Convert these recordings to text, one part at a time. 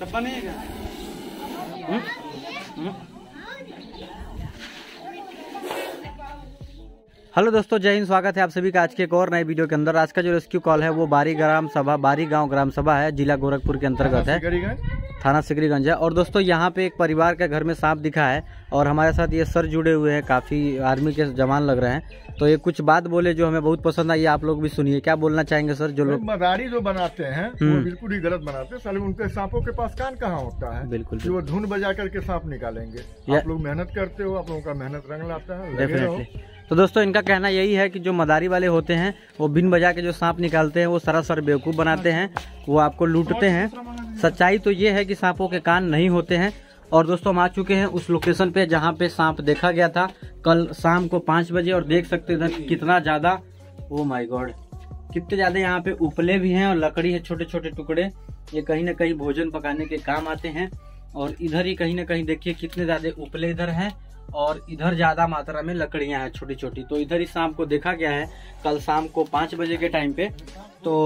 डब्बा नहीं है क्या? हेलो दोस्तों, जय हिंद। स्वागत है आप सभी का आज के एक और नए वीडियो के अंदर। आज का जो रेस्क्यू कॉल है वो बारी गांव ग्राम सभा है, जिला गोरखपुर के अंतर्गत है, थाना सिकरीगंज है। और दोस्तों यहाँ पे एक परिवार के घर में सांप दिखा है और हमारे साथ ये सर जुड़े हुए हैं, काफ़ी आर्मी के जवान लग रहे हैं। तो ये कुछ बात बोले जो हमें बहुत पसंद आई, आप लोग भी सुनिए। क्या बोलना चाहेंगे सर? जो लोग मदारी जो बनाते हैं वो बिल्कुल ही गलत बनाते हैं साले। उनके सांपों के पास कान कहाँ होता है? बिल्कुल वो धुन बजा करके सांप निकालेंगे। आप लोग मेहनत करते हो, आप लोगों का मेहनत रंग लाता है। तो दोस्तों इनका कहना यही है कि जो मदारी वाले होते हैं वो बिन बजा के जो सांप निकालते हैं वो सरासर बेवकूफ़ बनाते हैं, वो आपको लूटते हैं। सच्चाई तो ये है कि सांपों के कान नहीं होते हैं। और दोस्तों हम आ चुके हैं उस लोकेशन पे जहाँ पे सांप देखा गया था कल शाम को 5 बजे। और देख सकते हैं इधर कितना ज़्यादा, ओ माय गॉड, कितने ज़्यादा यहाँ पे उपले भी हैं और लकड़ी है, छोटे छोटे टुकड़े। ये कहीं ना कहीं भोजन पकाने के काम आते हैं। और इधर ही कहीं ना कहीं देखिए कितने ज़्यादा उपले इधर हैं और इधर ज़्यादा मात्रा में लकड़ियाँ हैं छोटी छोटी। तो इधर ही सांप को देखा गया है कल शाम को 5 बजे के टाइम पे। तो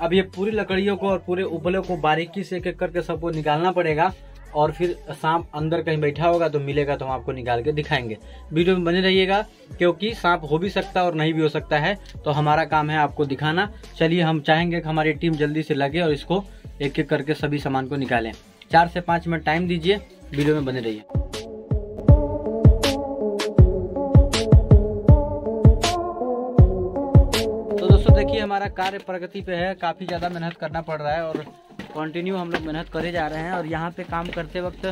अब ये पूरी लकड़ियों को और पूरे उपलों को बारीकी से एक करके सबको निकालना पड़ेगा। और फिर सांप अंदर कहीं बैठा होगा तो मिलेगा तो हम आपको निकाल के दिखाएंगे। वीडियो में बने रहिएगा क्योंकि सांप हो भी सकता है और नहीं भी हो सकता है, तो हमारा काम है आपको दिखाना। चलिए, हम चाहेंगे कि हमारी टीम जल्दी से लगे और इसको एक एक करके सभी सामान को निकालें। 4 से 5 मिनट टाइम दीजिए, वीडियो में बने रहिए। देखिए हमारा कार्य प्रगति पे है, काफ़ी ज़्यादा मेहनत करना पड़ रहा है और कंटिन्यू हम लोग मेहनत करे जा रहे हैं। और यहाँ पे काम करते वक्त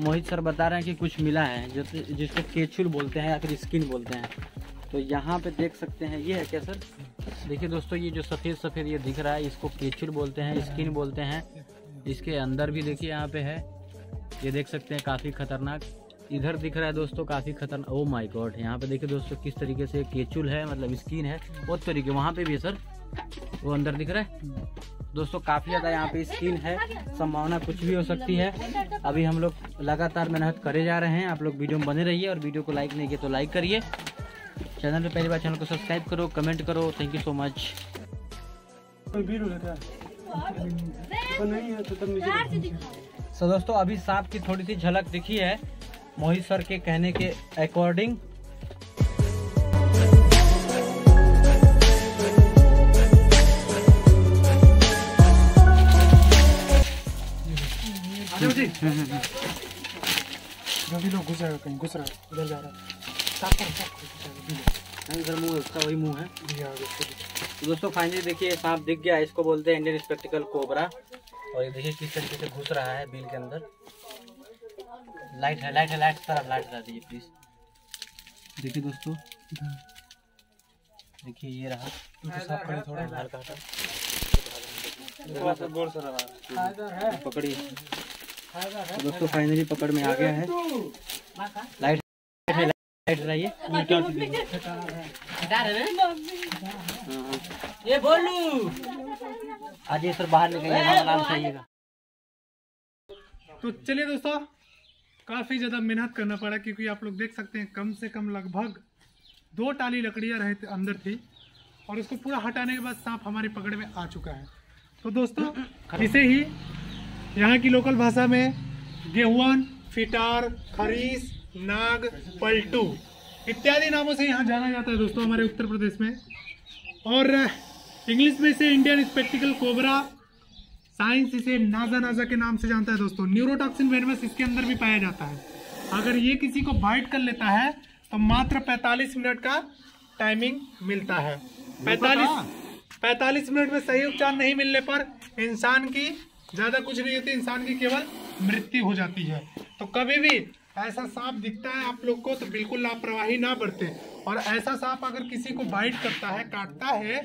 मोहित सर बता रहे हैं कि कुछ मिला है जिसको केचुल बोलते हैं या फिर स्किन बोलते हैं। तो यहाँ पे देख सकते हैं, ये है क्या सर? देखिए दोस्तों, ये जो सफ़ेद सफ़ेद ये दिख रहा है इसको केचुल बोलते हैं, स्किन बोलते हैं। इसके अंदर भी देखिए यहाँ पे है, ये देख सकते हैं, काफ़ी खतरनाक। इधर दिख रहा है दोस्तों काफ़ी खतरनाक, ओ माय गॉड। यहाँ पे देखिए दोस्तों किस तरीके से केचुल है, मतलब स्किन है, बहुत तरीके। वहाँ पे भी है सर, वो अंदर दिख रहा है दोस्तों, काफ़ी ज़्यादा यहाँ पे स्किन है। संभावना कुछ भी हो सकती है। अभी हम लोग लगातार मेहनत करे जा रहे हैं। आप लोग वीडियो में बने रहिए और वीडियो को लाइक नहीं किया तो लाइक करिए। चैनल पर पहली बार चैनल को सब्सक्राइब करो, कमेंट करो। Thank you so much. So दोस्तों अभी सांप की थोड़ी सी झलक दिखी है मोहित सर के कहने के अकॉर्डिंग। कहीं घुस रहा है, उधर जा रहा है, इधर मुंह उसका वही मुंह है। दोस्तों फाइनली देखिए सांप दिख गया, इसको बोलते हैं इंडियन स्पेक्टिकल कोबरा। और ये देखिए किस तरीके से घुस रहा है बिल के अंदर। लाइट है, लाइट है, लाइट सर, आप लाइट जला दीजिए प्लीज। देखिए दोस्तों, देखिए ये रहा, साफ करें थोड़ा हल्का, पकड़िए दोस्तों। फाइनली पकड़ में आ गया है। लाइट है, लाइट जलाइए। ये बोलू आज ये सर बाहर निकलिए, आराम से आइएगा। तो चलिए दोस्तों, काफ़ी ज़्यादा मेहनत करना पड़ा क्योंकि आप लोग देख सकते हैं कम से कम लगभग 2 टाली लकड़ियाँ अंदर थी और उसको पूरा हटाने के बाद सांप हमारी पकड़ में आ चुका है। तो दोस्तों इसे ही यहाँ की लोकल भाषा में गेहुआन, फिटार, खरीस, नाग, पलटू इत्यादि नामों से यहाँ जाना जाता है दोस्तों हमारे उत्तर प्रदेश में। और इंग्लिश में इसे इंडियन स्पेक्टिकल कोबरा, साइंस इसे नाजा के नाम से जानता है दोस्तों। न्यूरोटॉक्सिन वेनमस इसके अंदर भी पाया जाता है। अगर ये किसी को बाइट कर लेता है तो मात्र 45 मिनट का टाइमिंग मिलता है। 45 मिनट में सही उपचार नहीं मिलने पर इंसान की ज़्यादा कुछ नहीं होती, इंसान की केवल मृत्यु हो जाती है। तो कभी भी ऐसा सांप दिखता है आप लोग को तो बिल्कुल लापरवाही ना बरतें। और ऐसा सांप अगर किसी को बाइट करता है, काटता है,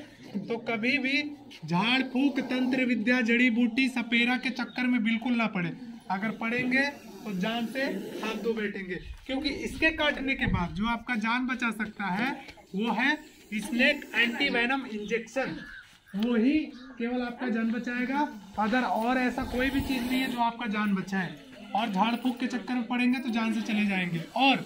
तो कभी भी झाड़ फूंक, तंत्र विद्या, जड़ी बूटी, सपेरा के चक्कर में बिल्कुल ना पड़े। अगर पड़ेंगे तो जान से हाथ धो बैठेंगे क्योंकि इसके काटने के बाद जो आपका जान बचा सकता है वो है स्नेक एंटीवेनम इंजेक्शन। वो ही केवल आपका जान बचाएगा, अदर और ऐसा कोई भी चीज़ नहीं है जो आपका जान बचाए। और झाड़ फूंक के चक्कर में पड़ेंगे तो जान से चले जाएंगे। और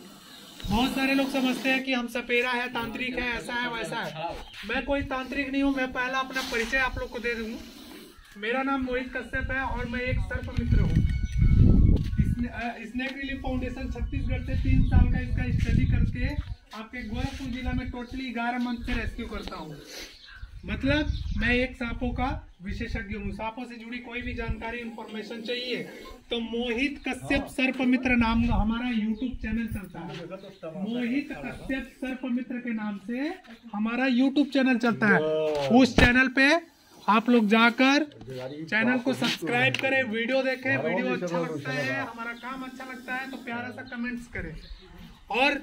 बहुत सारे लोग समझते हैं कि हम सपेरा है, तांत्रिक है, ऐसा है, वैसा है। मैं कोई तांत्रिक नहीं हूँ। मैं पहला अपना परिचय आप लोग को दे दूँ। मेरा नाम मोहित कश्यप है और मैं एक सर्पमित्र हूँ। स्नेक रिलीफ फाउंडेशन छत्तीसगढ़ से 3 साल का इसका स्टडी करके आपके गोरखपुर जिला में टोटली 11 मंथ से रेस्क्यू करता हूँ। मतलब मैं एक सांपों का विशेषज्ञ हूँ। सांपों से जुड़ी कोई भी जानकारी इंफॉर्मेशन चाहिए तो मोहित कश्यप सर्पमित्र नाम का हमारा यूट्यूब चैनल चलता है। मोहित कश्यप सर्पमित्र के नाम से हमारा यूट्यूब चैनल चलता है। उस चैनल पे आप लोग जाकर चैनल को सब्सक्राइब करें, वीडियो देखें। वीडियो अच्छा लगता है, हमारा काम अच्छा लगता है तो प्यारा सा कमेंट्स करें। और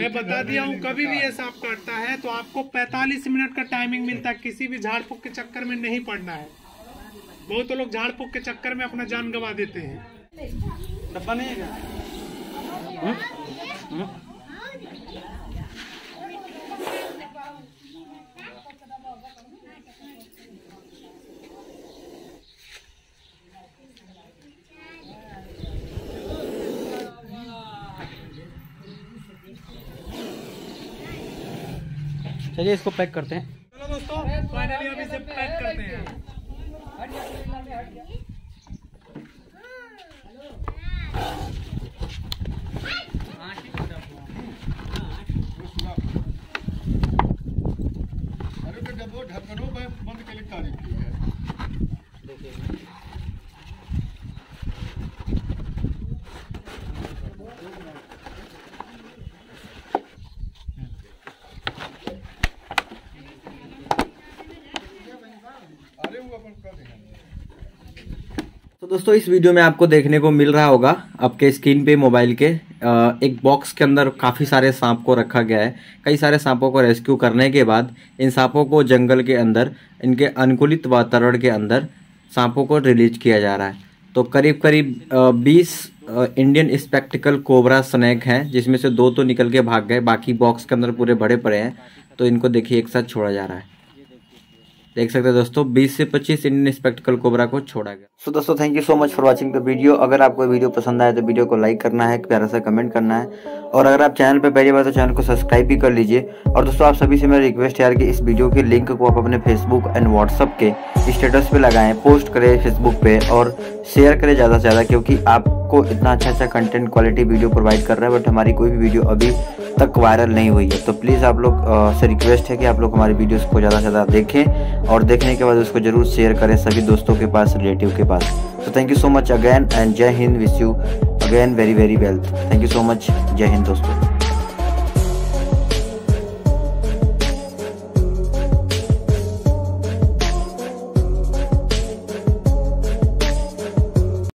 मैं बता दिया हूँ, कभी भी ये सांप काटता है तो आपको 45 मिनट का टाइमिंग मिलता है। किसी भी झाड़ फूक के चक्कर में नहीं पड़ना है। बहुत लोग झाड़ फूक के चक्कर में अपना जान गंवा देते हैं। डब्बा नहीं है, चलिए इसको पैक करते हैं। चलो दोस्तों, फाइनली अभी इसे पैक करते हैं। ढक्कनों में बंद के लिए तारीख की है। तो दोस्तों, इस वीडियो में आपको देखने को मिल रहा होगा आपके स्क्रीन पे मोबाइल के एक बॉक्स के अंदर काफ़ी सारे सांप को रखा गया है। कई सारे सांपों को रेस्क्यू करने के बाद इन सांपों को जंगल के अंदर इनके अनुकूलित वातावरण के अंदर सांपों को रिलीज किया जा रहा है। तो करीब करीब 20 इंडियन स्पेक्टिकल कोबरा स्नैक हैं, जिसमें से 2 तो निकल के भाग गए, बाकी बॉक्स के अंदर पूरे भरे पड़े हैं। तो इनको देखिए एक साथ छोड़ा जा रहा है। देख सकते हैं दोस्तों, 20 से 25 इंडियन स्पेक्टिकल कोबरा को छोड़ा गया। सो दोस्तों, thank you so much for watching the video. अगर आपको वीडियो पसंद आए तो वीडियो को लाइक करना है, प्यारा सा कमेंट करना है, और अगर आप चैनल पर पहली बार तो चैनल को सब्सक्राइब भी कर लीजिए। और दोस्तों, आप सभी से मेरा रिक्वेस्ट है यार कि इस वीडियो के लिंक को आप अपने फेसबुक एंड व्हाट्सअप के स्टेटस पे लगाएं, पोस्ट करें फेसबुक पे और शेयर करें ज़्यादा से ज़्यादा, क्योंकि आपको इतना अच्छा अच्छा कंटेंट क्वालिटी वीडियो प्रोवाइड कर रहा है, बट हमारी कोई भी वीडियो अभी तक वायरल नहीं हुई है। तो प्लीज़ आप लोग से रिक्वेस्ट है कि आप लोग हमारी वीडियोज़ को ज़्यादा से ज़्यादा देखें और देखने के बाद उसको ज़रूर शेयर करें सभी दोस्तों के पास, रिलेटिव के पास। तो thank you so much again and जय हिंद। Wish you again very very well. Thank you so much. Jai Hind dosto.